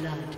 blood.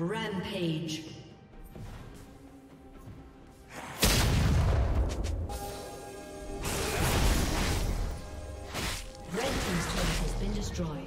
Rampage. Red Team's turret has been destroyed.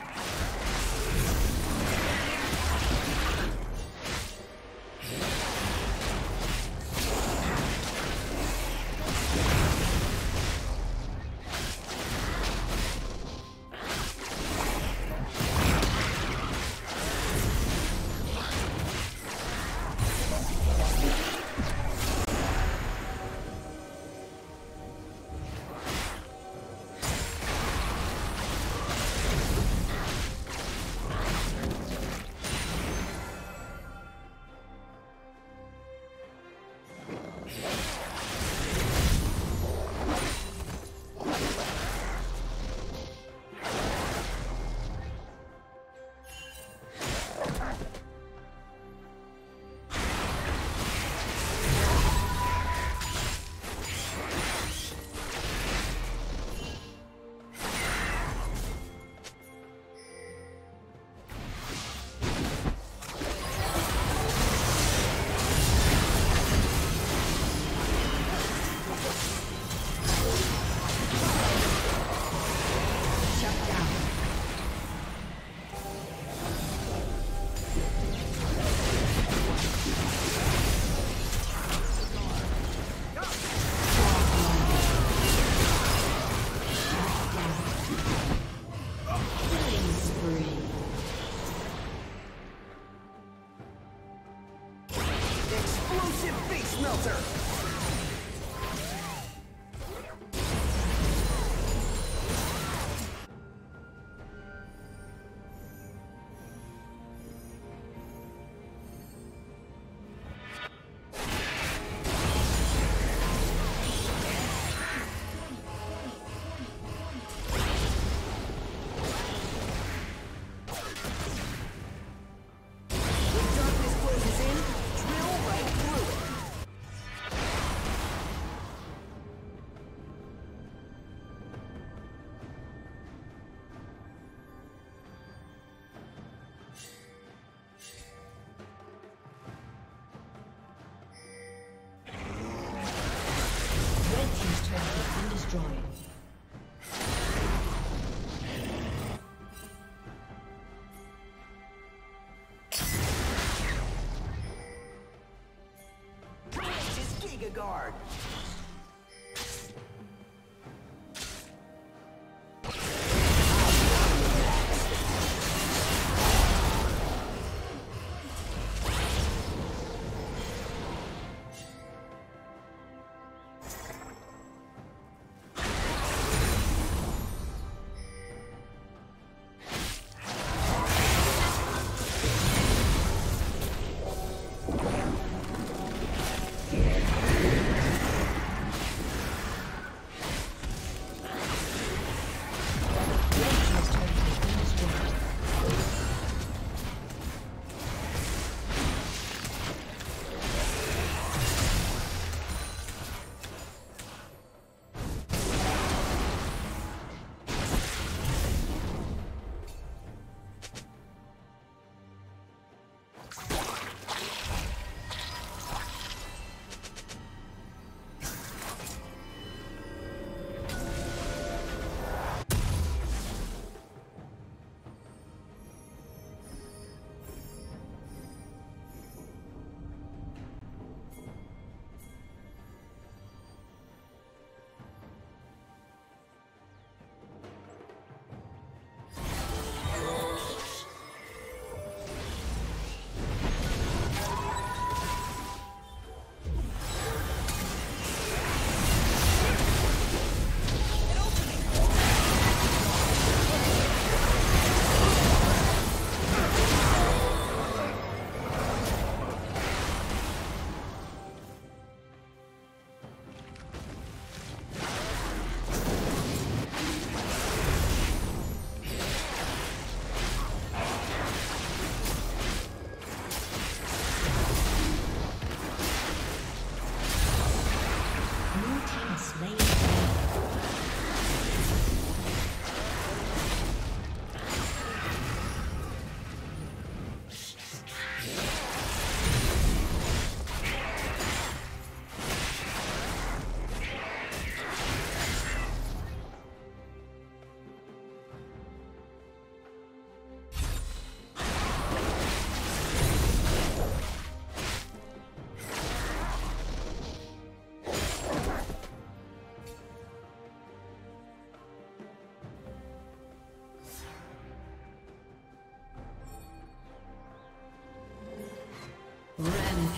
Guard.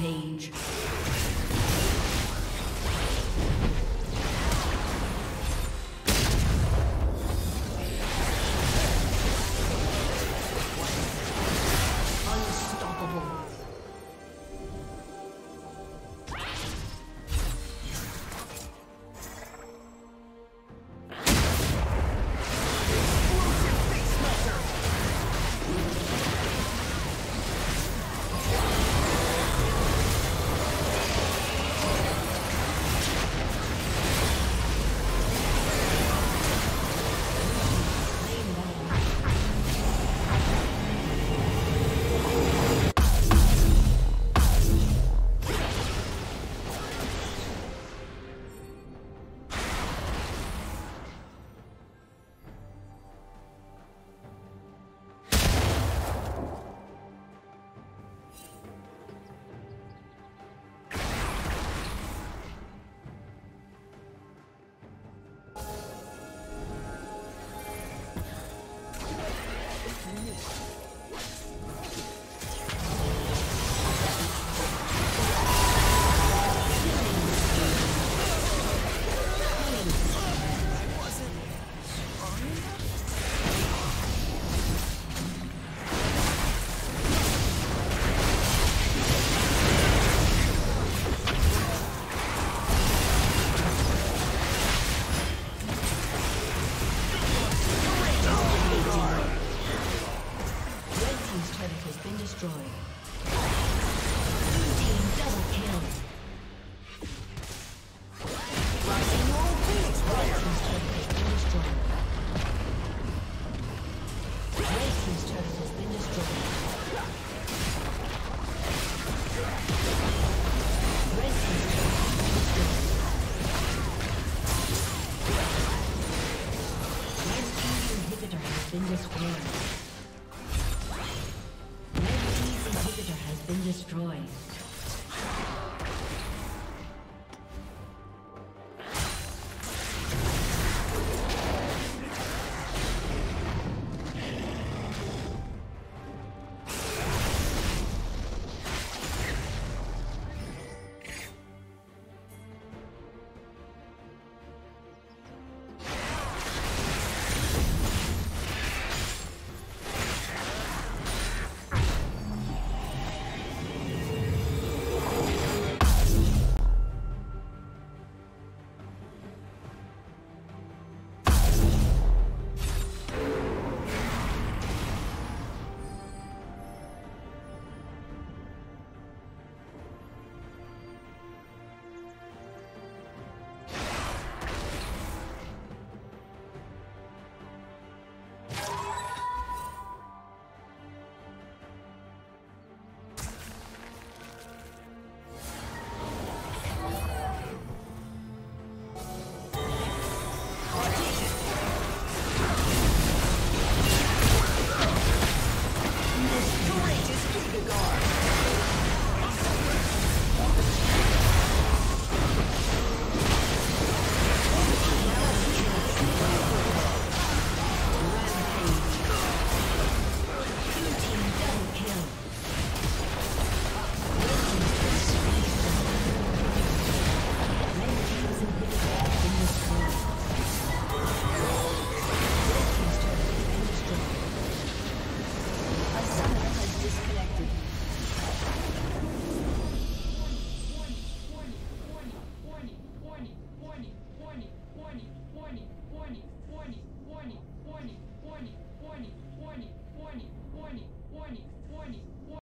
Rampage. Destroyed.